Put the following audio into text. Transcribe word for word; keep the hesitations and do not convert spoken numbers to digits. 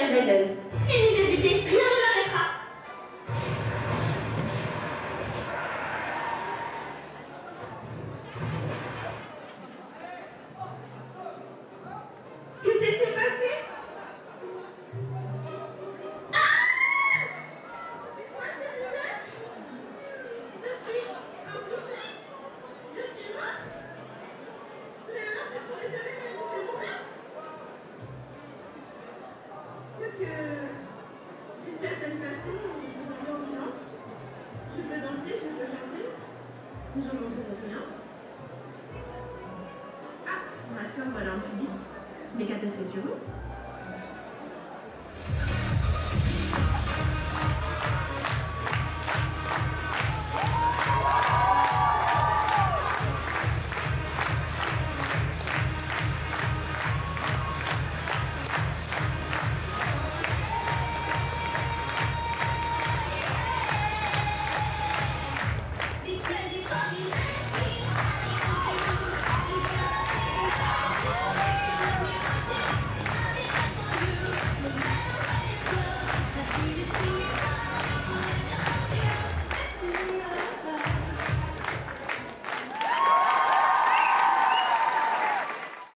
Seigneur Beden. Fini de vider, rien ne m'arrêtera. Que s'est-il passé? Ah! C'est quoi ce visage? Je suis enfoui. Je suis mort. Mais alors je ne pourrai jamais réaliser mon rêve. Parce que, d'une certaine façon, je suis ambulante. Je peux danser, je peux chanter. Mais je m'en souviens rien. Ah, ma soeur, voilà un public. Je m'éclate sur vous.